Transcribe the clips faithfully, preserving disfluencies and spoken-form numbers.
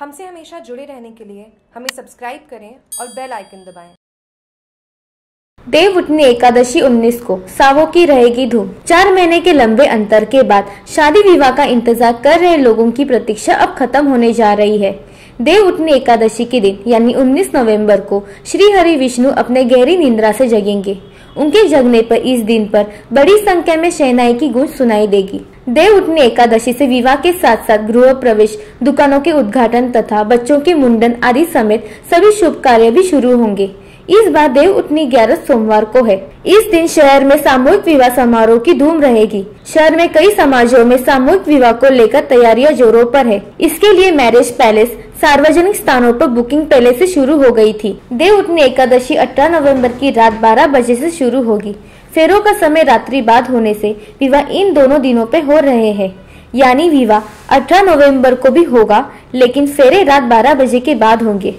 हमसे हमेशा जुड़े रहने के लिए हमें सब्सक्राइब करें और बेल आइकन दबाएं। देवउठनी एकादशी उन्नीस को सावों की रहेगी धूम। चार महीने के लंबे अंतर के बाद शादी विवाह का इंतजार कर रहे लोगों की प्रतीक्षा अब खत्म होने जा रही है। देवउठनी एकादशी के दिन यानी उन्नीस नवंबर को श्री हरि विष्णु अपने गहरी निंद्रा से जगेंगे। उनके जगने पर इस दिन पर बड़ी संख्या में शहनाई की गूंज सुनाई देगी। देवउठनी एकादशी से विवाह के साथ साथ गृह प्रवेश, दुकानों के उद्घाटन तथा बच्चों के मुंडन आदि समेत सभी शुभ कार्य भी शुरू होंगे। इस बार देवउठनी ग्यारह सोमवार को है। इस दिन शहर में सामूहिक विवाह समारोह की धूम रहेगी। शहर में कई समाजों में सामूहिक विवाह को लेकर तैयारियां जोरों पर है। इसके लिए मैरिज पैलेस, सार्वजनिक स्थानों पर बुकिंग पहले से शुरू हो गई थी। देवउठनी एकादशी अठारह नवंबर की रात बारह बजे से शुरू होगी। फेरों का समय रात्रि बाद होने से विवाह इन दोनों दिनों पे हो रहे हैं, यानी विवाह अठारह नवंबर को भी होगा, लेकिन फेरे रात बारह बजे के बाद होंगे।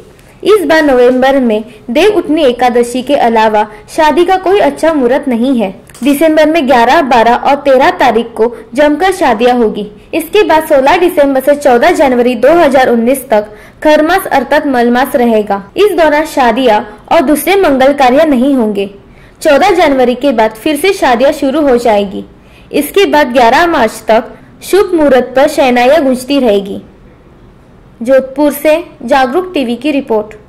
इस बार नवंबर में देवउठनी एकादशी के अलावा शादी का कोई अच्छा मुहूर्त नहीं है। दिसंबर में ग्यारह, बारह और तेरह तारीख को जमकर शादियां होगी। इसके बाद सोलह दिसंबर से चौदह जनवरी दो हज़ार उन्नीस तक खरमास अर्थात मलमास रहेगा। इस दौरान शादियां और दूसरे मंगल कार्य नहीं होंगे। चौदह जनवरी के बाद फिर से शादियां शुरू हो जाएगी। इसके बाद ग्यारह मार्च तक शुभ मुहूर्त पर शहनाइयां गूंजती रहेगी। जोधपुर से जागरूक टीवी की रिपोर्ट।